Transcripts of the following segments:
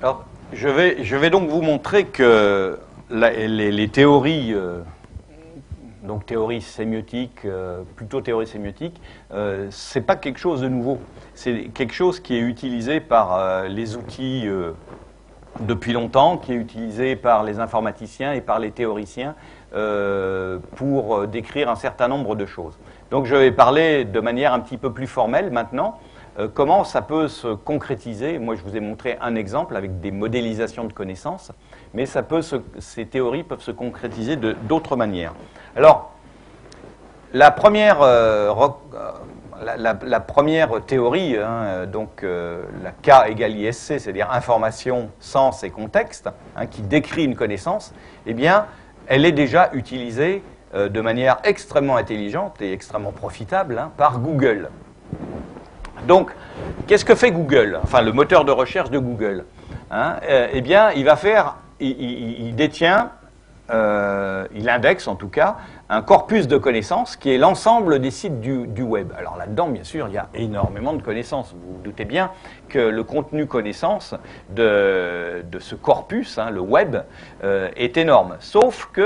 Alors, je vais donc vous montrer que les théories, donc théorie sémiotique, plutôt théorie sémiotique, c'est pas quelque chose de nouveau. C'est quelque chose qui est utilisé par les outils depuis longtemps, qui est utilisé par les informaticiens et par les théoriciens pour décrire un certain nombre de choses. Donc je vais parler de manière un petit peu plus formelle maintenant, comment ça peut se concrétiser. Moi je vous ai montré un exemple avec des modélisations de connaissances, mais ça peut ces théories peuvent se concrétiser d'autres manières. Alors, la première théorie, hein, donc la K égale ISC, c'est-à-dire information, sens et contexte, hein, qui décrit une connaissance, eh bien, elle est déjà utilisée de manière extrêmement intelligente et extrêmement profitable, hein, par Google. Donc, qu'est-ce que fait Google? Enfin, le moteur de recherche de Google. Hein, eh bien, il va faire, il détient, il indexe en tout cas, un corpus de connaissances qui est l'ensemble des sites du web. Alors là-dedans, bien sûr, il y a énormément de connaissances. Vous vous doutez bien que le contenu connaissance de ce corpus, hein, le web, est énorme. Sauf qu'il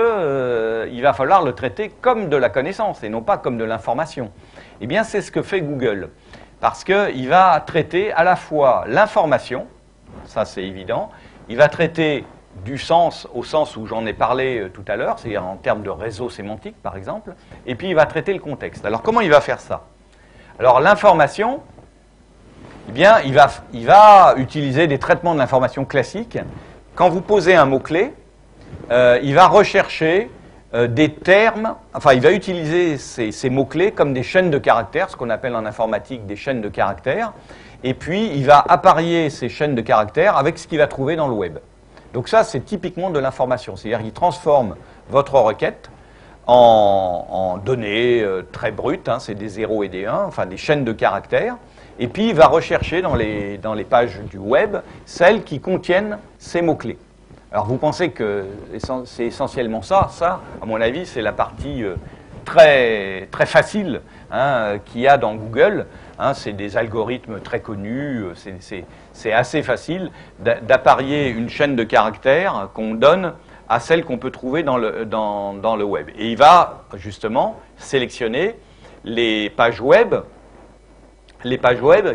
va falloir le traiter comme de la connaissance et non pas comme de l'information. Eh bien, c'est ce que fait Google. Parce qu'il va traiter à la fois l'information, ça c'est évident, il va traiter du sens au sens où j'en ai parlé tout à l'heure, c'est-à-dire en termes de réseau sémantique par exemple, et puis il va traiter le contexte. Alors comment il va faire ça? Alors l'information, eh bien il va utiliser des traitements de l'information classiques. Quand vous posez un mot-clé, il va rechercher des termes, enfin il va utiliser ces mots-clés comme des chaînes de caractères, ce qu'on appelle en informatique des chaînes de caractères, et puis il va apparier ces chaînes de caractères avec ce qu'il va trouver dans le web. Donc ça, c'est typiquement de l'information, c'est-à-dire qu'il transforme votre requête en données très brutes, hein, c'est des 0 et des 1, enfin des chaînes de caractères, et puis il va rechercher dans les pages du web celles qui contiennent ces mots-clés. Alors vous pensez que c'est essentiellement ça, à mon avis, c'est la partie très, très facile, hein, qu'il y a dans Google. Hein, c'est des algorithmes très connus, c'est assez facile d'apparier une chaîne de caractères qu'on donne à celle qu'on peut trouver dans le web. Et il va justement sélectionner les pages web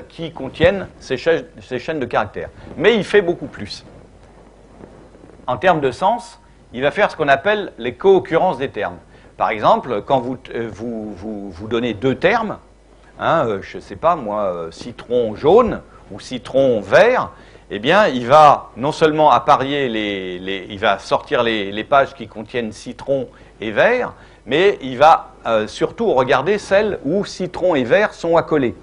qui contiennent ces chaînes de caractères. Mais il fait beaucoup plus. En termes de sens, il va faire ce qu'on appelle les co-occurrences des termes. Par exemple, quand vous donnez deux termes, hein, je ne sais pas moi, citron jaune ou citron vert, eh bien, il va non seulement apparier il va sortir les pages qui contiennent citron et vert, mais il va surtout regarder celles où citron et vert sont accolés.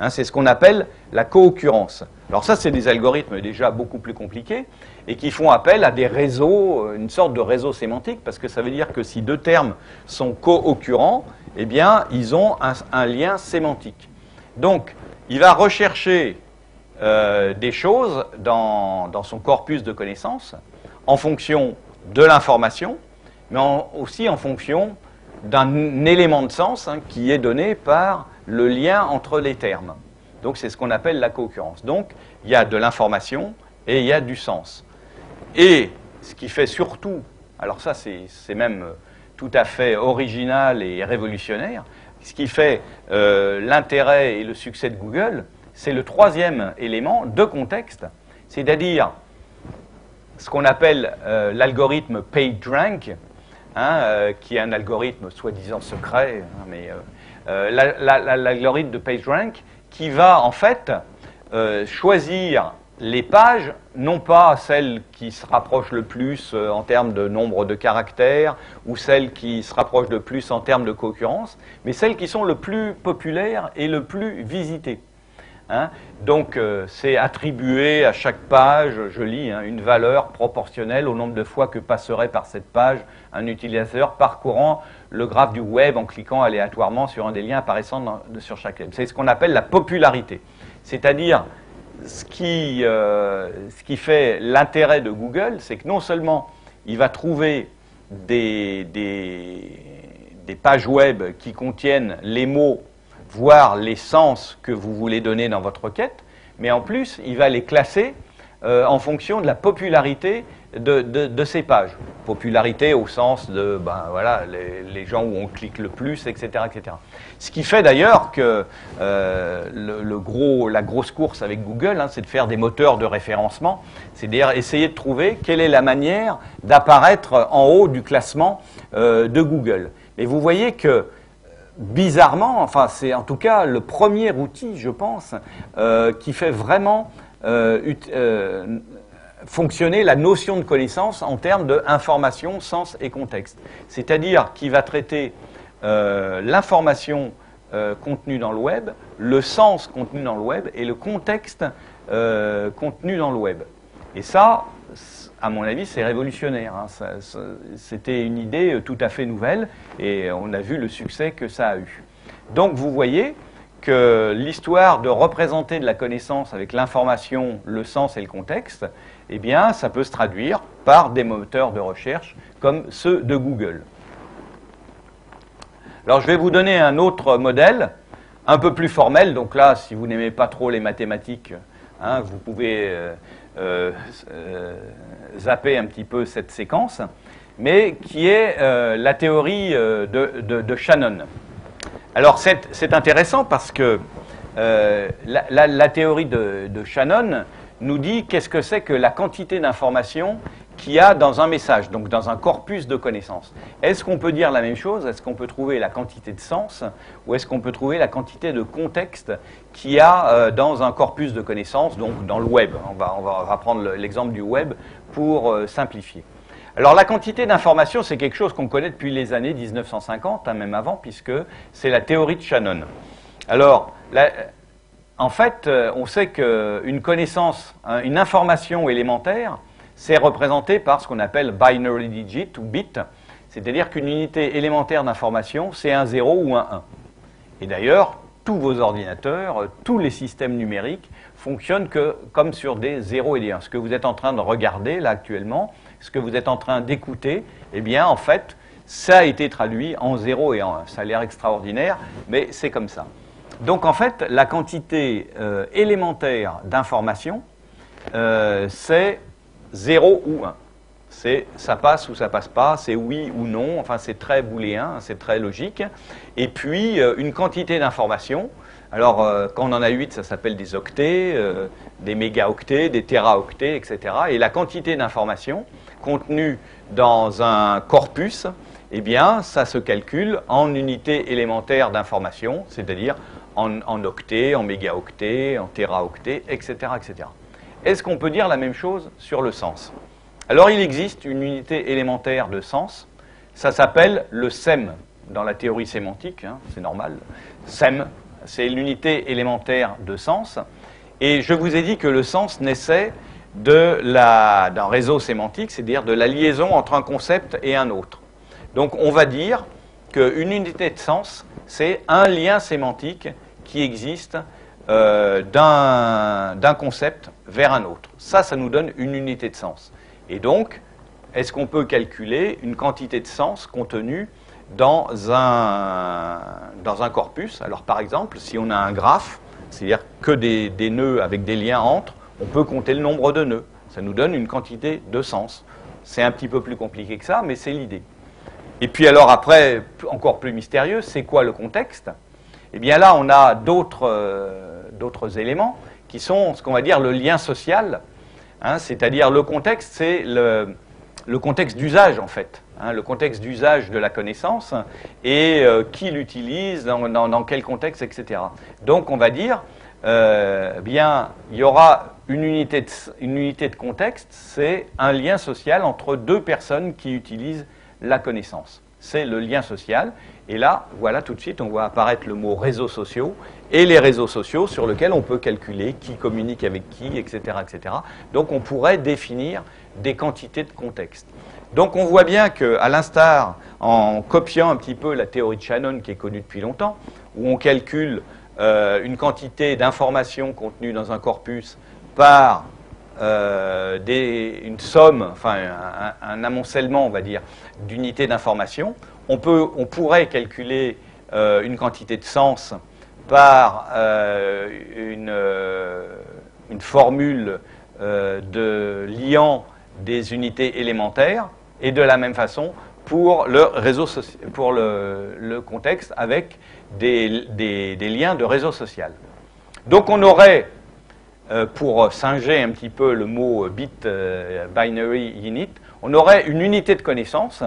Hein, c'est ce qu'on appelle la co-occurrence. Alors ça, c'est des algorithmes déjà beaucoup plus compliqués et qui font appel à des réseaux, une sorte de réseau sémantique, parce que ça veut dire que si deux termes sont co-occurrents, eh bien, ils ont un lien sémantique. Donc, il va rechercher des choses dans son corpus de connaissances en fonction de l'information, mais aussi en fonction d'un élément de sens, hein, qui est donné par le lien entre les termes. Donc, c'est ce qu'on appelle la co-occurrence. Donc, il y a de l'information et il y a du sens. Et ce qui fait surtout, alors ça c'est même tout à fait original et révolutionnaire, ce qui fait l'intérêt et le succès de Google, c'est le troisième élément de contexte, c'est-à-dire ce qu'on appelle l'algorithme PageRank, hein, qui est un algorithme soi-disant secret, hein, mais l'algorithme de PageRank qui va en fait choisir les pages, non pas celles qui se rapprochent le plus en termes de nombre de caractères ou celles qui se rapprochent le plus en termes de co-occurrence, mais celles qui sont le plus populaires et le plus visitées. Hein? Donc c'est attribuer à chaque page, je lis, hein, une valeur proportionnelle au nombre de fois que passerait par cette page un utilisateur parcourant le graphe du web en cliquant aléatoirement sur un des liens apparaissant sur chaque web. C'est ce qu'on appelle la popularité, c'est-à-dire ce qui fait l'intérêt de Google, c'est que non seulement il va trouver des pages web qui contiennent les mots, voire les sens que vous voulez donner dans votre requête, mais en plus, il va les classer en fonction de la popularité de ces pages. Popularité au sens de, ben voilà, les gens où on clique le plus, etc. etc. Ce qui fait d'ailleurs que la grosse course avec Google, hein, c'est de faire des moteurs de référencement, c'est-à-dire essayer de trouver quelle est la manière d'apparaître en haut du classement de Google. Et vous voyez que, bizarrement, enfin c'est en tout cas le premier outil, je pense, qui fait vraiment fonctionner la notion de connaissance en termes de information, sens et contexte. C'est-à-dire qui va traiter l'information contenue dans le web, le sens contenu dans le web et le contexte contenu dans le web. Et ça, à mon avis, c'est révolutionnaire. Hein. C'était une idée tout à fait nouvelle et on a vu le succès que ça a eu. Donc vous voyez que l'histoire de représenter de la connaissance avec l'information, le sens et le contexte, eh bien, ça peut se traduire par des moteurs de recherche comme ceux de Google. Alors, je vais vous donner un autre modèle, un peu plus formel. Donc là, si vous n'aimez pas trop les mathématiques, hein, vous pouvez zapper un petit peu cette séquence, mais qui est la théorie de Shannon. Alors, c'est intéressant parce que la théorie de Shannon nous dit qu'est-ce que c'est que la quantité d'informations qu'il y a dans un message, donc dans un corpus de connaissances. Est-ce qu'on peut dire la même chose? Est-ce qu'on peut trouver la quantité de sens? Ou est-ce qu'on peut trouver la quantité de contexte qu'il y a dans un corpus de connaissances, donc dans le web? On va prendre l'exemple du web pour simplifier. Alors la quantité d'informations, c'est quelque chose qu'on connaît depuis les années 1950, hein, même avant, puisque c'est la théorie de Shannon. Alors, en fait, on sait qu'une connaissance, hein, une information élémentaire, c'est représenté par ce qu'on appelle binary digit ou bit, c'est-à-dire qu'une unité élémentaire d'information, c'est un 0 ou un 1. Et d'ailleurs, tous vos ordinateurs, tous les systèmes numériques fonctionnent comme sur des 0 et des 1. Ce que vous êtes en train de regarder là actuellement, ce que vous êtes en train d'écouter, eh bien en fait, ça a été traduit en 0 et en 1. Ça a l'air extraordinaire, mais c'est comme ça. Donc en fait, la quantité élémentaire d'informations, c'est 0 ou 1. C'est ça passe ou ça passe pas, c'est oui ou non, enfin c'est très booléen, c'est très logique. Et puis une quantité d'informations, alors quand on en a 8, ça s'appelle des octets, des mégaoctets, des téraoctets, etc. Et la quantité d'informations contenue dans un corpus, eh bien ça se calcule en unité élémentaire d'information, c'est-à-dire en octets, en mégaoctets, en téraoctets, etc. etc. Est-ce qu'on peut dire la même chose sur le sens? Alors il existe une unité élémentaire de sens, ça s'appelle le SEM, dans la théorie sémantique, hein, c'est normal. SEM, c'est l'unité élémentaire de sens, et je vous ai dit que le sens naissait d'un réseau sémantique, c'est-à-dire de la liaison entre un concept et un autre. Donc on va dire qu'une unité de sens, c'est un lien sémantique qui existe d'un concept vers un autre. Ça nous donne une unité de sens. Et donc, est-ce qu'on peut calculer une quantité de sens contenue dans un corpus? Alors par exemple, si on a un graphe, c'est-à-dire que des nœuds avec des liens entre, on peut compter le nombre de nœuds. Ça nous donne une quantité de sens. C'est un petit peu plus compliqué que ça, mais c'est l'idée. Et puis alors après, encore plus mystérieux, c'est quoi le contexte? Eh bien là, on a d'autres éléments qui sont ce qu'on va dire le lien social. Hein, c'est-à-dire le contexte, c'est le contexte d'usage en fait, hein, le contexte d'usage de la connaissance et qui l'utilise, dans quel contexte, etc. Donc on va dire, bien, il y aura une unité de contexte, c'est un lien social entre deux personnes qui utilisent la connaissance. C'est le lien social. Et là, voilà, tout de suite, on voit apparaître le mot réseaux sociaux et les réseaux sociaux sur lesquels on peut calculer qui communique avec qui, etc., etc. Donc, on pourrait définir des quantités de contexte. Donc, on voit bien qu'à l'instar, en copiant un petit peu la théorie de Shannon qui est connue depuis longtemps, où on calcule une quantité d'informations contenues dans un corpus par une somme, enfin un amoncellement, on va dire, d'unités d'informations. On pourrait calculer une quantité de sens par une formule de liant des unités élémentaires, et de la même façon pour le réseau pour le contexte avec des liens de réseau social. Donc on aurait, pour singer un petit peu le mot bit binary unit, on aurait une unité de connaissance.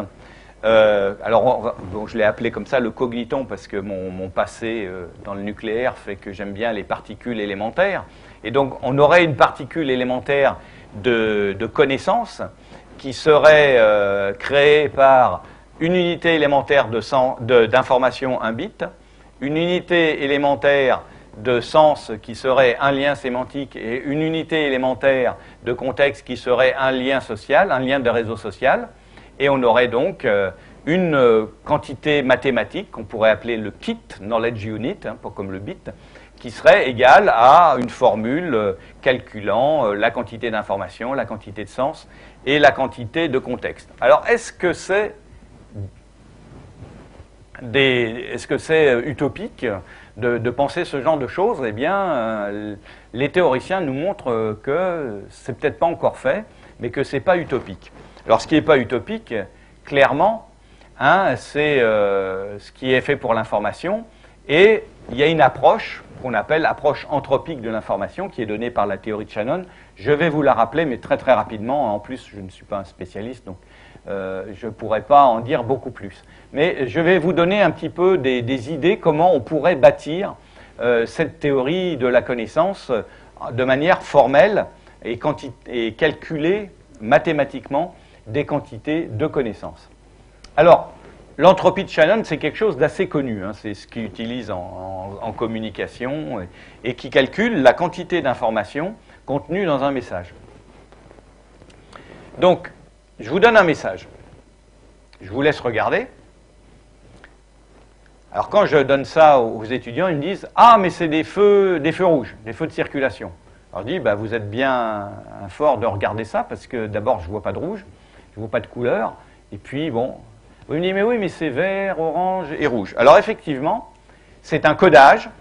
Alors, je l'ai appelé comme ça le cogniton parce que mon passé dans le nucléaire fait que j'aime bien les particules élémentaires. Et donc, on aurait une particule élémentaire de connaissance qui serait créée par une unité élémentaire d'information, un bit, une unité élémentaire de sens qui serait un lien sémantique et une unité élémentaire de contexte qui serait un lien social, un lien de réseau social. Et on aurait donc une quantité mathématique qu'on pourrait appeler le kit, knowledge unit, hein, comme le bit, qui serait égale à une formule calculant la quantité d'information, la quantité de sens et la quantité de contexte. Alors, est-ce que c'est utopique de penser ce genre de choses? Eh bien, les théoriciens nous montrent que c'est peut-être pas encore fait, mais que c'est pas utopique. Alors, ce qui n'est pas utopique, clairement, hein, c'est ce qui est fait pour l'information. Et il y a une approche qu'on appelle approche anthropique de l'information qui est donnée par la théorie de Shannon. Je vais vous la rappeler, mais très très rapidement. En plus, je ne suis pas un spécialiste, donc je ne pourrais pas en dire beaucoup plus. Mais je vais vous donner un petit peu des idées comment on pourrait bâtir cette théorie de la connaissance de manière formelle et calculée mathématiquement des quantités de connaissances. Alors, l'entropie de Shannon, c'est quelque chose d'assez connu, hein, c'est ce qu'ils utilisent en communication et qui calcule la quantité d'informations contenues dans un message. Donc, je vous donne un message. Je vous laisse regarder. Alors, quand je donne ça aux étudiants, ils me disent « Ah, mais c'est des feux rouges, des feux de circulation ». Alors, je dis bah, « Vous êtes bien fort de regarder ça parce que d'abord, je ne vois pas de rouge. » Je ne vois pas de couleur, et puis bon, vous me dites, mais oui, mais c'est vert, orange et rouge. Alors effectivement, c'est un codage,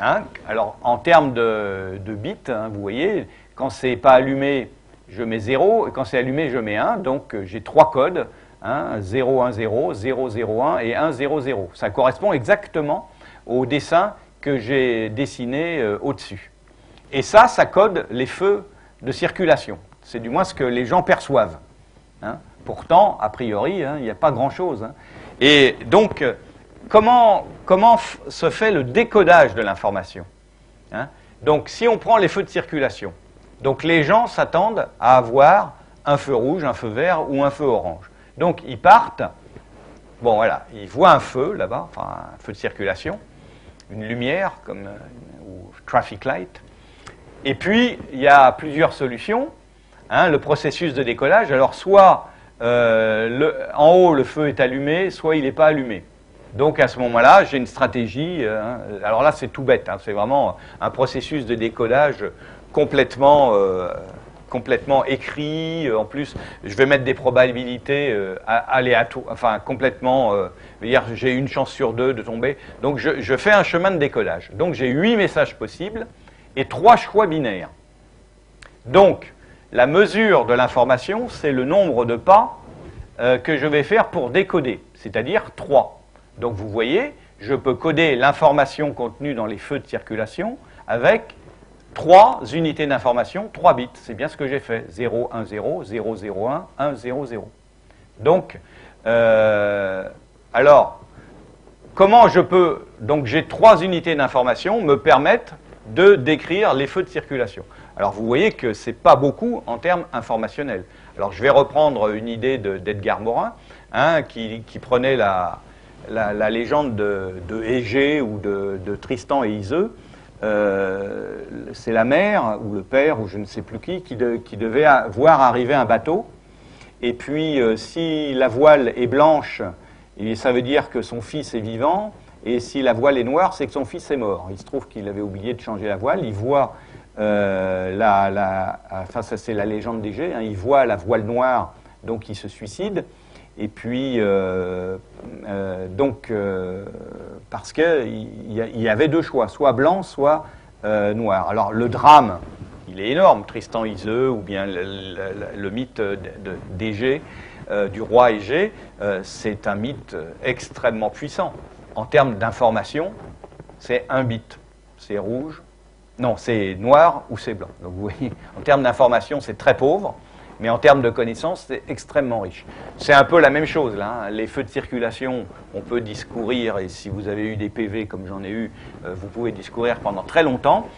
hein. Alors en termes de bits, hein, vous voyez, quand c'est pas allumé, je mets 0, et quand c'est allumé, je mets 1, donc j'ai 3 codes, hein, 0, 1, 0, 0, 0, 1 et 1, 0, 0. Ça correspond exactement au dessin que j'ai dessiné au-dessus. Et ça code les feux de circulation, c'est du moins ce que les gens perçoivent. Hein. Pourtant, a priori, hein, il n'y a pas grand-chose. Hein. Et donc, comment se fait le décodage de l'information, hein? Donc, si on prend les feux de circulation, donc les gens s'attendent à avoir un feu rouge, un feu vert ou un feu orange. Donc, ils partent, bon voilà, ils voient un feu là-bas, enfin un feu de circulation, une lumière, comme ou traffic light. Et puis, il y a plusieurs solutions. Hein, le processus de décollage, alors soit en haut le feu est allumé, soit il n'est pas allumé. Donc à ce moment-là, j'ai une stratégie, alors là c'est tout bête, hein, c'est vraiment un processus de décollage complètement écrit, en plus je vais mettre des probabilités aléatoires, enfin complètement, j'ai une chance sur deux de tomber, donc je fais un chemin de décollage. Donc j'ai 8 messages possibles et 3 choix binaires. Donc, la mesure de l'information, c'est le nombre de pas que je vais faire pour décoder, c'est-à-dire 3. Donc vous voyez, je peux coder l'information contenue dans les feux de circulation avec 3 unités d'information, 3 bits. C'est bien ce que j'ai fait, 0, 1, 0, 0, 0, 1, 1, 0, 0. Donc, alors, comment je peux, donc j'ai 3 unités d'information me permettent de décrire les feux de circulation. Alors, vous voyez que ce n'est pas beaucoup en termes informationnels. Alors, je vais reprendre une idée d'Edgar Morin, hein, qui prenait la légende de Égée ou de Tristan et Iseu. C'est la mère ou le père ou je ne sais plus qui devait voir arriver un bateau. Et puis, si la voile est blanche, ça veut dire que son fils est vivant. Et si la voile est noire, c'est que son fils est mort. Il se trouve qu'il avait oublié de changer la voile. Il voit... enfin ça c'est la légende d'Égée, hein, il voit la voile noire, donc il se suicide, et puis parce qu'il y avait 2 choix, soit blanc, soit noir. Alors le drame il est énorme, Tristan Iseu, ou bien le mythe d'Égée, du roi Égée, c'est un mythe extrêmement puissant. En termes d'information, c'est un bit. C'est rouge, non, c'est noir ou c'est blanc. Donc vous voyez, en termes d'information, c'est très pauvre, mais en termes de connaissances, c'est extrêmement riche. C'est un peu la même chose, là. Hein. Les feux de circulation, on peut discourir, et si vous avez eu des PV comme j'en ai eu, vous pouvez discourir pendant très longtemps.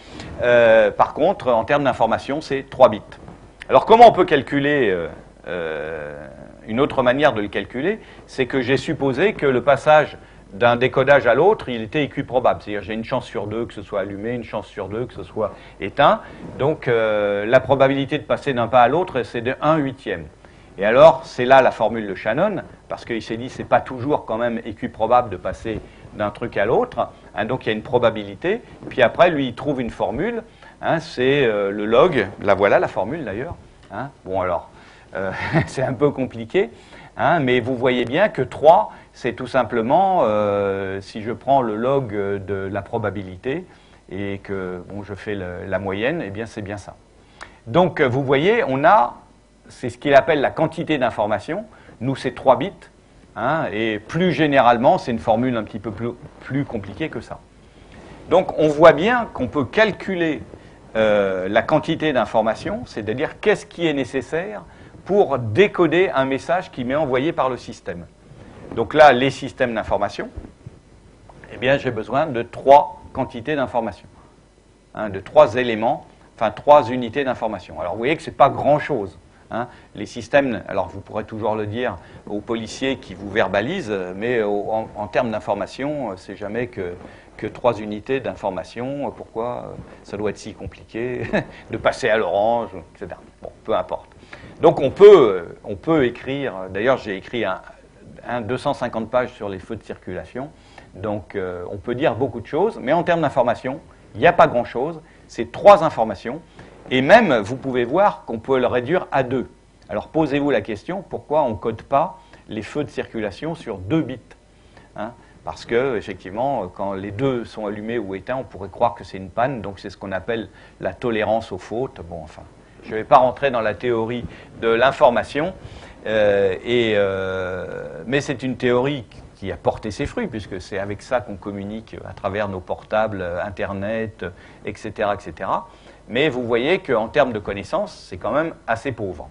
Par contre, en termes d'information, c'est 3 bits. Alors comment on peut calculer une autre manière de le calculer, c'est que j'ai supposé que le passage d'un décodage à l'autre, il était équiprobable. C'est-à-dire j'ai une chance sur 2 que ce soit allumé, une chance sur 2 que ce soit éteint. Donc la probabilité de passer d'un pas à l'autre, c'est de 1/8. Et alors, c'est là la formule de Shannon, parce qu'il s'est dit c'est pas toujours quand même équiprobable de passer d'un truc à l'autre. Hein, donc il y a une probabilité. Puis après, lui, il trouve une formule. Hein, c'est le log. La voilà la formule d'ailleurs. Hein. Bon alors, c'est un peu compliqué. Hein, mais vous voyez bien que 3, c'est tout simplement, si je prends le log de la probabilité et que bon, je fais la moyenne, eh bien c'est bien ça. Donc vous voyez, on a, c'est ce qu'il appelle la quantité d'information, nous c'est 3 bits, hein, et plus généralement, c'est une formule un petit peu plus compliquée que ça. Donc on voit bien qu'on peut calculer la quantité d'information, c'est-à-dire qu'est-ce qui est nécessaire pour décoder un message qui m'est envoyé par le système. Donc là, les systèmes d'information, eh bien, j'ai besoin de 3 quantités d'information, hein, de 3 éléments, enfin 3 unités d'information. Alors, vous voyez que ce n'est pas grand-chose. Hein. Les systèmes, alors vous pourrez toujours le dire aux policiers qui vous verbalisent, mais en termes d'information, c'est jamais que 3 unités d'information. Pourquoi ça doit être si compliqué de passer à l'orange, etc. Bon, peu importe. Donc on peut écrire, d'ailleurs j'ai écrit 250 pages sur les feux de circulation, donc on peut dire beaucoup de choses, mais en termes d'information, il n'y a pas grand-chose, c'est 3 informations, et même vous pouvez voir qu'on peut le réduire à 2. Alors posez-vous la question, pourquoi on ne code pas les feux de circulation sur 2 bits, hein? Parce que, effectivement, quand les deux sont allumés ou éteints, on pourrait croire que c'est une panne, donc c'est ce qu'on appelle la tolérance aux fautes, bon enfin... Je ne vais pas rentrer dans la théorie de l'information, mais c'est une théorie qui a porté ses fruits, puisque c'est avec ça qu'on communique à travers nos portables, Internet, etc. etc. Mais vous voyez qu'en termes de connaissances, c'est quand même assez pauvre.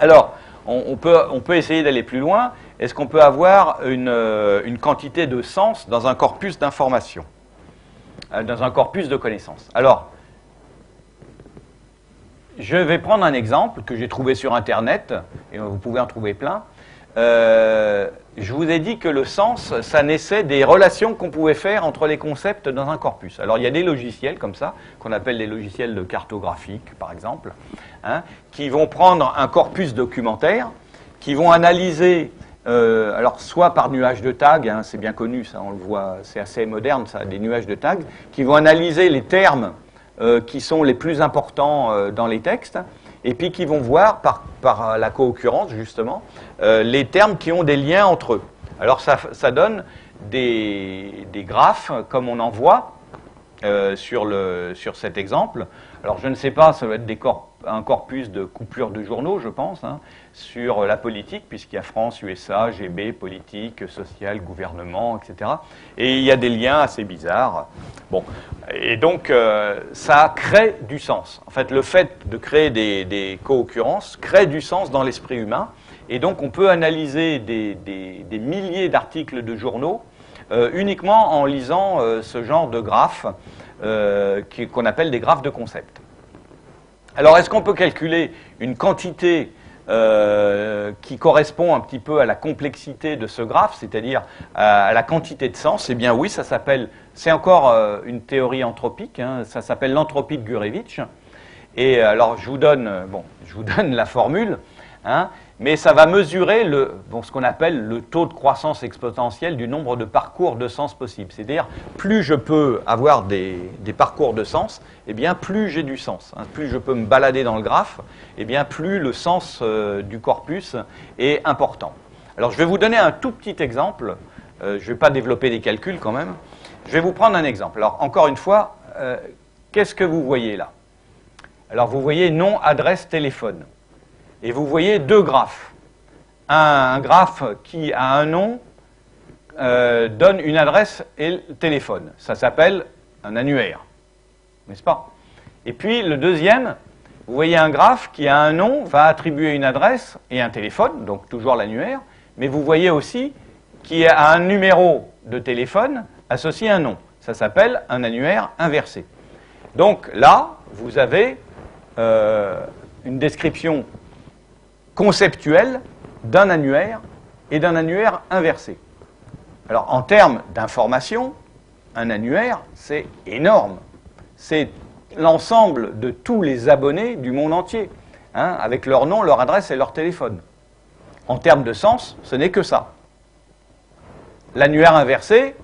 Alors, on peut essayer d'aller plus loin. Est-ce qu'on peut avoir une quantité de sens dans un corpus d'informations, dans un corpus de connaissances? Alors, je vais prendre un exemple que j'ai trouvé sur Internet, et vous pouvez en trouver plein. Je vous ai dit que le sens, ça naissait des relations qu'on pouvait faire entre les concepts dans un corpus. Alors il y a des logiciels comme ça, qu'on appelle des logiciels de cartographique, par exemple, hein, qui vont prendre un corpus documentaire, qui vont analyser, alors soit par nuage de tags, hein, c'est bien connu, ça on le voit, c'est assez moderne ça, des nuages de tags, qui vont analyser les termes qui sont les plus importants dans les textes, et puis qui vont voir, par la co-occurrence justement, les termes qui ont des liens entre eux. Alors ça donne des graphes, comme on en voit sur cet exemple. Alors je ne sais pas, ça va être un corpus de coupures de journaux, je pense, hein, sur la politique, puisqu'il y a France, USA, GB, politique, sociale, gouvernement, etc. Et il y a des liens assez bizarres. Bon, et donc ça crée du sens. En fait, le fait de créer des co-occurrences crée du sens dans l'esprit humain. Et donc on peut analyser des milliers d'articles de journaux uniquement en lisant ce genre de graphes qu'on appelle des graphes de concept. Alors, est-ce qu'on peut calculer une quantité qui correspond un petit peu à la complexité de ce graphe, c'est-à-dire à la quantité de sens? Eh bien oui, ça s'appelle, c'est encore une théorie anthropique, hein, ça s'appelle l'entropie de Gurevich. Et alors, je vous donne la formule, hein, mais ça va mesurer ce qu'on appelle le taux de croissance exponentielle du nombre de parcours de sens possibles. C'est-à-dire, plus je peux avoir des parcours de sens, eh bien, plus j'ai du sens. Hein. Plus je peux me balader dans le graphe, eh bien, plus le sens du corpus est important. Alors, je vais vous donner un tout petit exemple. Je ne vais pas développer des calculs quand même. Je vais vous prendre un exemple. Alors, encore une fois, qu'est-ce que vous voyez là? Alors vous voyez nom, adresse, téléphone. Et vous voyez deux graphes. Un graphe qui a un nom donne une adresse et le téléphone. Ça s'appelle un annuaire, n'est-ce pas? Et puis le deuxième, vous voyez un graphe qui a un nom, va attribuer une adresse et un téléphone, donc toujours l'annuaire, mais vous voyez aussi qu'il a un numéro de téléphone associé à un nom. Ça s'appelle un annuaire inversé. Donc là, vous avez une description conceptuelle d'un annuaire et d'un annuaire inversé. Alors en termes d'information, un annuaire, c'est énorme. C'est l'ensemble de tous les abonnés du monde entier, hein, avec leur nom, leur adresse et leur téléphone. En termes de sens, ce n'est que ça. L'annuaire inversé,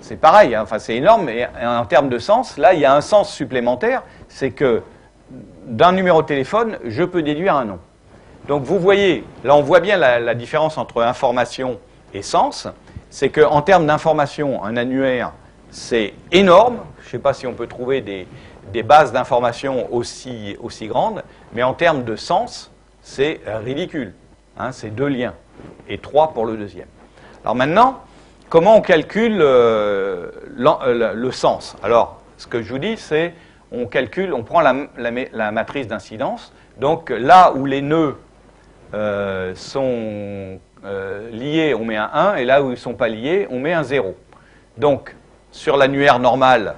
c'est pareil, hein, enfin c'est énorme, mais en termes de sens, là il y a un sens supplémentaire, c'est que d'un numéro de téléphone, je peux déduire un nom. Donc vous voyez, là on voit bien la différence entre information et sens, c'est qu'en termes d'information, un annuaire, c'est énorme, je ne sais pas si on peut trouver des bases d'information aussi grandes, mais en termes de sens, c'est ridicule. Hein, c'est deux liens, et trois pour le deuxième. Alors maintenant, comment on calcule le sens? Alors, ce que je vous dis, c'est on calcule, on prend la matrice d'incidence, donc là où les nœuds sont liés, on met un 1, et là où ils ne sont pas liés, on met un 0. Donc, sur l'annuaire normal,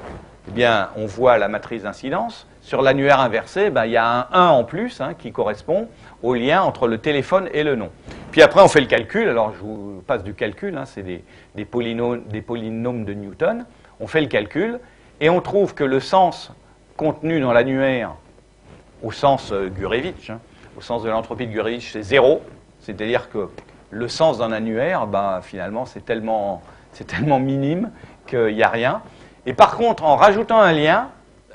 eh bien, on voit la matrice d'incidence. Sur l'annuaire inversé, ben, il y a un 1 en plus hein, qui correspond au lien entre le téléphone et le nom. Puis après, on fait le calcul. Alors, je vous passe du calcul. Hein, c'est des polynômes de Newton. On fait le calcul et on trouve que le sens contenu dans l'annuaire, au sens Gurevich, hein, au sens de l'entropie de Gurevich, c'est 0. C'est-à-dire que le sens d'un annuaire, ben, finalement, c'est tellement minime qu'il n'y a rien. Et par contre, en rajoutant un lien,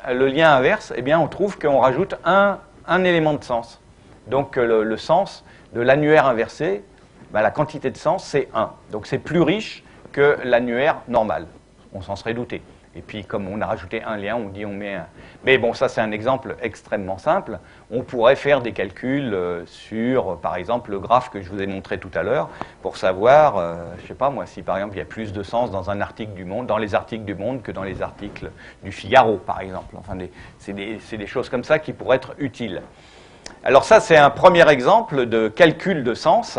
le lien inverse, eh bien, on trouve qu'on rajoute un élément de sens. Donc le sens de l'annuaire inversé, ben, la quantité de sens, c'est 1. Donc c'est plus riche que l'annuaire normal. On s'en serait douté. Et puis comme on a rajouté un lien, on dit on met un... Mais bon, ça c'est un exemple extrêmement simple. On pourrait faire des calculs sur, par exemple, le graphe que je vous ai montré tout à l'heure, pour savoir, je ne sais pas moi, si par exemple il y a plus de sens dans un article du Monde, dans les articles du Monde que dans les articles du Figaro, par exemple. Enfin, c'est des choses comme ça qui pourraient être utiles. Alors ça c'est un premier exemple de calcul de sens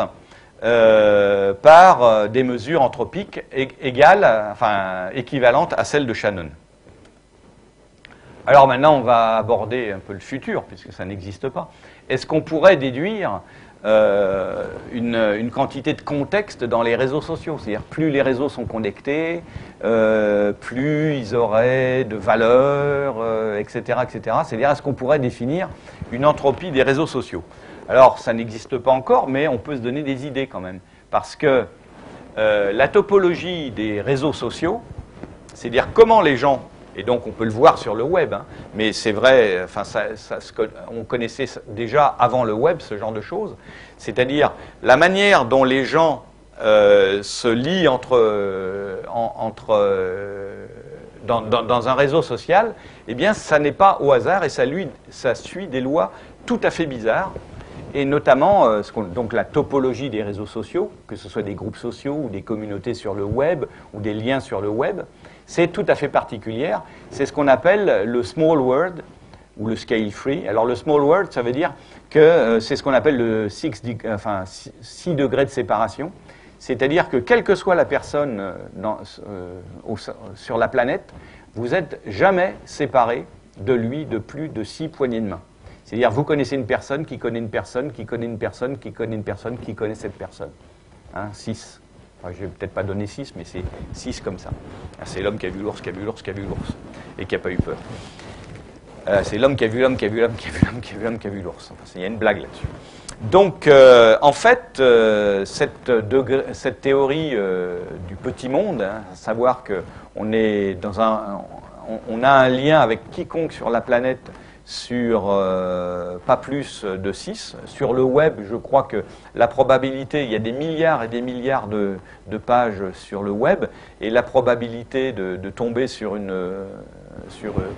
par des mesures anthropiques équivalentes à celles de Shannon. Alors maintenant, on va aborder un peu le futur, puisque ça n'existe pas. Est-ce qu'on pourrait déduire une quantité de contexte dans les réseaux sociaux? C'est-à-dire, plus les réseaux sont connectés, plus ils auraient de valeur, etc., etc. C'est-à-dire, est-ce qu'on pourrait définir une entropie des réseaux sociaux? Alors, ça n'existe pas encore, mais on peut se donner des idées quand même. Parce que la topologie des réseaux sociaux, c'est-à-dire comment les gens, et donc on peut le voir sur le web, hein, mais c'est vrai, enfin, on connaissait déjà avant le web ce genre de choses, c'est-à-dire la manière dont les gens se lient dans un réseau social, eh bien, ça n'est pas au hasard et ça suit des lois tout à fait bizarres. Et notamment, donc la topologie des réseaux sociaux, que ce soit des groupes sociaux ou des communautés sur le web ou des liens sur le web, c'est tout à fait particulière. C'est ce qu'on appelle le small world ou le scale free. Alors le small world, ça veut dire que c'est ce qu'on appelle le 6 degrés de séparation. C'est-à-dire que quelle que soit la personne sur la planète, vous n'êtes jamais séparé de lui de plus de 6 poignées de main. C'est-à-dire, vous connaissez une personne qui connaît une personne, qui connaît une personne, qui connaît une personne, qui connaît cette personne. Hein, 6. Enfin, je ne vais peut-être pas donner 6, mais c'est 6 comme ça. C'est l'homme qui a vu l'ours, qui a vu l'ours, qui a vu l'ours, et qui n'a pas eu peur. C'est l'homme qui a vu l'homme, qui a vu l'homme, qui a vu l'homme, qui a vu l'homme, qui a vu l'ours. Enfin, il y a une blague là-dessus. Donc, en fait, cette théorie du petit monde, hein, savoir qu'on est dans on a un lien avec quiconque sur la planète, sur pas plus de 6. Sur le web, je crois que la probabilité, il y a des milliards et des milliards de pages sur le web, et la probabilité de tomber sur une,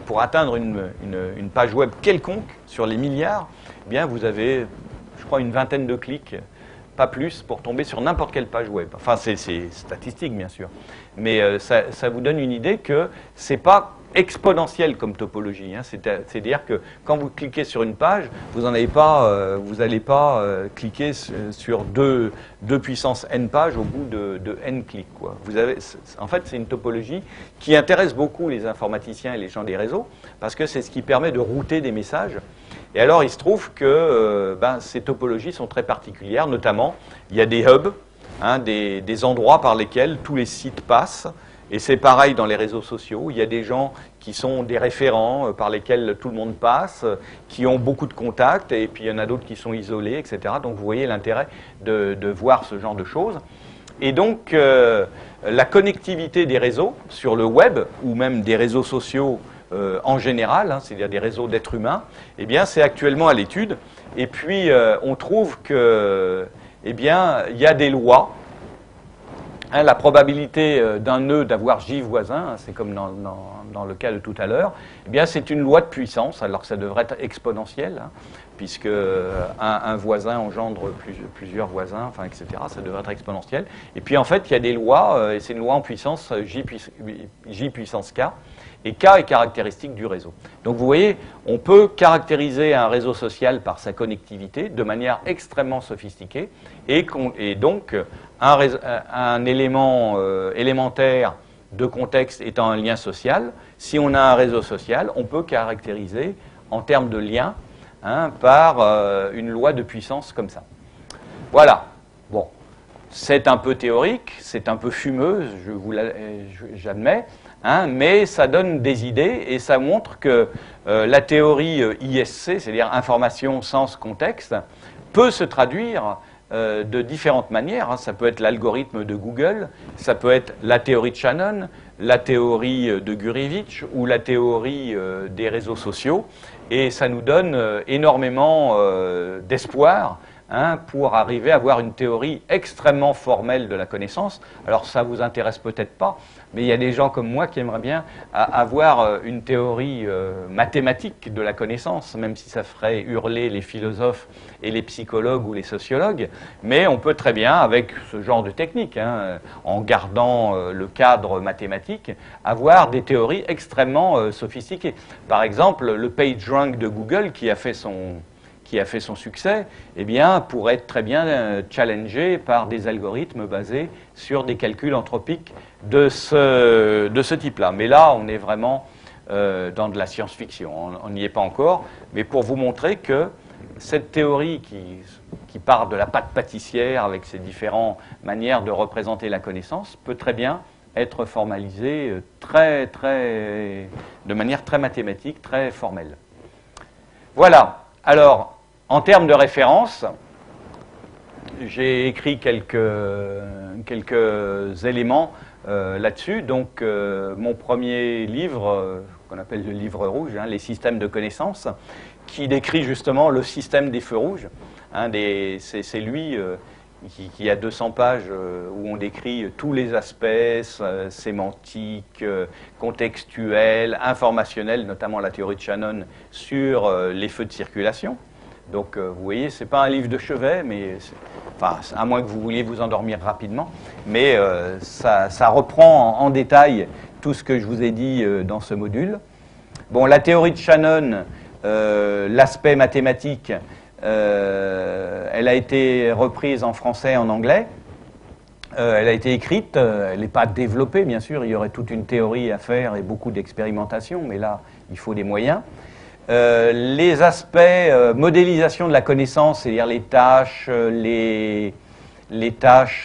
pour atteindre une page web quelconque sur les milliards, eh bien vous avez, je crois, une vingtaine de clics, pas plus, pour tomber sur n'importe quelle page web. Enfin, c'est statistique, bien sûr. Mais ça vous donne une idée que c'est pas exponentielle comme topologie, hein. C'est-à-dire que quand vous cliquez sur une page, vous n'allez pas, cliquer sur 2 puissance n pages au bout de n clics, quoi. Vous avez, en fait, c'est une topologie qui intéresse beaucoup les informaticiens et les gens des réseaux, parce que c'est ce qui permet de router des messages. Et alors, il se trouve que ces topologies sont très particulières, notamment, il y a des hubs, hein, des endroits par lesquels tous les sites passent. Et c'est pareil dans les réseaux sociaux, il y a des gens qui sont des référents par lesquels tout le monde passe, qui ont beaucoup de contacts, et puis il y en a d'autres qui sont isolés, etc. Donc vous voyez l'intérêt de voir ce genre de choses. Et donc la connectivité des réseaux sur le web, ou même des réseaux sociaux en général, hein, c'est-à-dire des réseaux d'êtres humains, eh bien c'est actuellement à l'étude. Et puis on trouve que, eh bien, il y a des lois. Hein, la probabilité d'un nœud d'avoir J voisin, hein, c'est comme dans le cas de tout à l'heure, eh bien c'est une loi de puissance, alors que ça devrait être exponentiel, hein, puisque un voisin engendre plusieurs voisins, enfin, etc. Ça devrait être exponentiel. Et puis en fait, il y a des lois, et c'est une loi en puissance J puissance K, et K est caractéristique du réseau. Donc vous voyez, on peut caractériser un réseau social par sa connectivité de manière extrêmement sophistiquée, et donc un élément élémentaire de contexte étant un lien social, si on a un réseau social, on peut caractériser en termes de lien, hein, par une loi de puissance comme ça. Voilà. Bon. C'est un peu théorique, c'est un peu fumeux, j'admets, hein, mais ça donne des idées et ça montre que la théorie ISC, c'est-à-dire information, sens, contexte, peut se traduire de différentes manières. Ça peut être l'algorithme de Google, ça peut être la théorie de Shannon, la théorie de Gurevich ou la théorie des réseaux sociaux. Et ça nous donne énormément d'espoir, hein, pour arriver à avoir une théorie extrêmement formelle de la connaissance. Alors ça vous intéresse peut-être pas, mais il y a des gens comme moi qui aimeraient bien avoir une théorie mathématique de la connaissance, même si ça ferait hurler les philosophes et les psychologues ou les sociologues. Mais on peut très bien, avec ce genre de technique, hein, en gardant le cadre mathématique, avoir des théories extrêmement sophistiquées. Par exemple, le PageRank de Google, qui a fait son succès, eh bien, pourrait être très bien challengé par des algorithmes basés sur des calculs anthropiques de ce type-là. Mais là, on est vraiment dans de la science-fiction, on n'y est pas encore, mais pour vous montrer que cette théorie qui part de la pâte pâtissière avec ses différentes manières de représenter la connaissance peut très bien être formalisée de manière très mathématique, très formelle. Voilà. Alors, en termes de référence, j'ai écrit quelques éléments là-dessus. Donc, mon premier livre, qu'on appelle le livre rouge, hein, les systèmes de connaissances, qui décrit justement le système des feux rouges. Hein, c'est lui qui a 200 pages où on décrit tous les aspects sémantiques, contextuels, informationnels, notamment la théorie de Shannon sur les feux de circulation. Donc vous voyez, ce n'est pas un livre de chevet, mais enfin, à moins que vous vouliez vous endormir rapidement, mais ça reprend en détail tout ce que je vous ai dit dans ce module. Bon, la théorie de Shannon, l'aspect mathématique, elle a été reprise en français et en anglais. Elle a été écrite, elle n'est pas développée, bien sûr. Il y aurait toute une théorie à faire et beaucoup d'expérimentation, mais là, il faut des moyens. Les aspects modélisation de la connaissance, c'est-à-dire les tâches,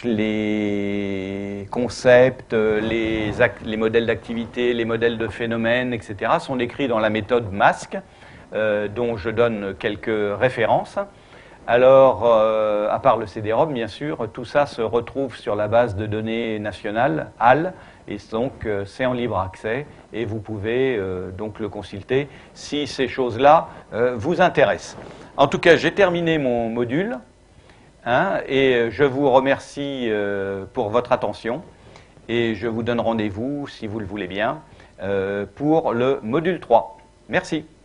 les concepts, les modèles d'activité, les modèles de phénomènes, etc., sont décrits dans la méthode MASC, dont je donne quelques références. Alors, à part le CD-ROM, bien sûr, tout ça se retrouve sur la base de données nationale, HAL, et donc c'est en libre accès, et vous pouvez donc le consulter si ces choses-là vous intéressent. En tout cas, j'ai terminé mon module, hein, et je vous remercie pour votre attention, et je vous donne rendez-vous, si vous le voulez bien, pour le module 3. Merci.